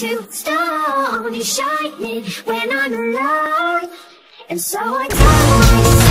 two star, only shining when I'm alive. And so I tell myself.